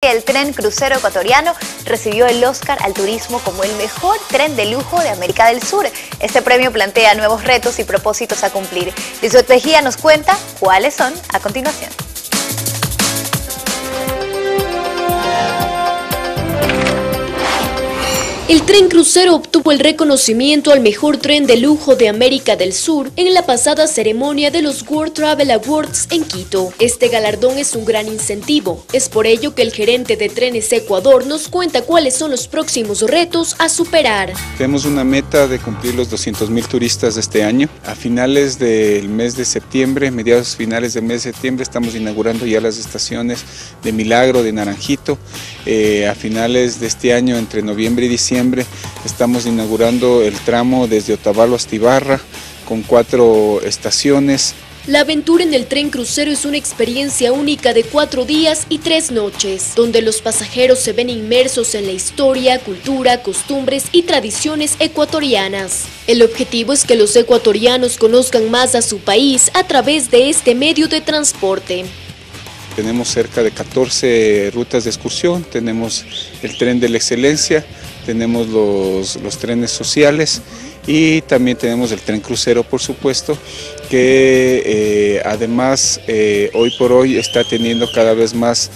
El Tren Crucero Ecuatoriano recibió el Oscar al turismo como el mejor tren de lujo de América del Sur. Este premio plantea nuevos retos y propósitos a cumplir. Lisbeth Tejía nos cuenta cuáles son a continuación. El Tren Crucero obtuvo el reconocimiento al mejor tren de lujo de América del Sur en la pasada ceremonia de los World Travel Awards en Quito. Este galardón es un gran incentivo. Es por ello que el gerente de Trenes Ecuador nos cuenta cuáles son los próximos retos a superar. Tenemos una meta de cumplir los 200.000 turistas este año. A finales del mes de septiembre, mediados finales del mes de septiembre, estamos inaugurando ya las estaciones de Milagro, de Naranjito. A finales de este año, entre noviembre y diciembre, estamos inaugurando el tramo desde Otavalo hasta Ibarra con 4 estaciones. La aventura en el Tren Crucero es una experiencia única de 4 días y 3 noches, donde los pasajeros se ven inmersos en la historia, cultura, costumbres y tradiciones ecuatorianas. El objetivo es que los ecuatorianos conozcan más a su país a través de este medio de transporte. Tenemos cerca de 14 rutas de excursión, tenemos el Tren de la Excelencia, tenemos los trenes sociales y también tenemos el Tren Crucero, por supuesto, que además hoy por hoy está teniendo cada vez más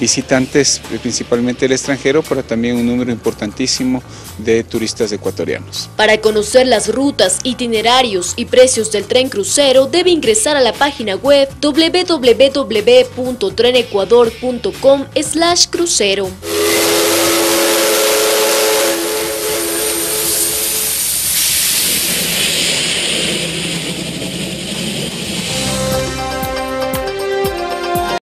visitantes, principalmente el extranjero, pero también un número importantísimo de turistas ecuatorianos. Para conocer las rutas, itinerarios y precios del Tren Crucero debe ingresar a la página web www.trenecuador.com/crucero.